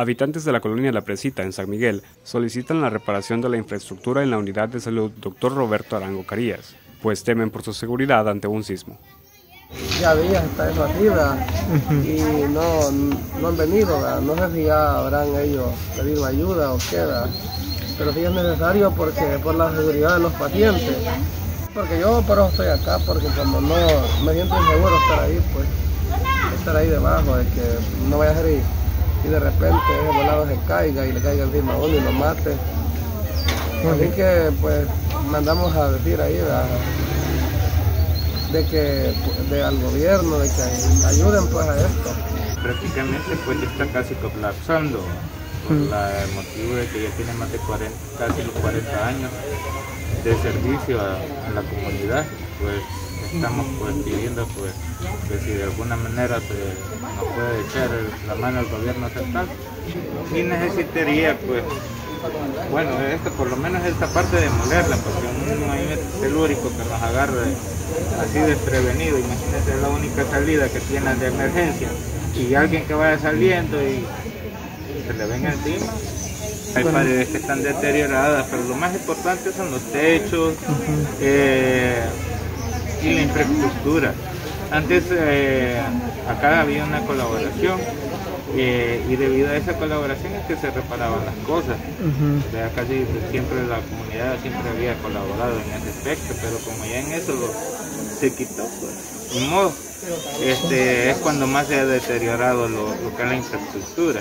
Habitantes de la colonia La Presita, en San Miguel, solicitan la reparación de la infraestructura en la unidad de salud Dr. Roberto Arango Carías, pues temen por su seguridad ante un sismo. Ya había está eso arriba y no han venido, ¿verdad? No sé si ya habrán ellos pedido ayuda o qué, ¿verdad? Pero sí es necesario porque por la seguridad de los pacientes. Porque yo por eso estoy acá, porque como no me siento inseguro estar ahí, pues estar ahí debajo, es que no vaya a ser y de repente ese volado se caiga y le caiga encima a uno y lo mate. Así que pues mandamos a decir ahí al gobierno de que ayuden pues a esto. Prácticamente pues está casi colapsando por el motivo de que ya tiene más de casi los 40 años de servicio a la comunidad. Pues estamos pues pidiendo pues que si de alguna manera nos puede echar la mano al gobierno central. Y necesitaría pues, bueno, por lo menos esta parte de demolerla, porque un movimiento telúrico que nos agarra así desprevenido, imagínate, es la única salida que tienen de emergencia, y alguien que vaya saliendo y se le venga encima. Hay paredes que están deterioradas, pero lo más importante son los techos y la infraestructura. Antes acá había una colaboración y debido a esa colaboración es que se reparaban las cosas. O sea, casi siempre la comunidad siempre había colaborado en ese aspecto, pero como ya en eso se quitó, pues, de modo, es cuando más se ha deteriorado lo que es la infraestructura.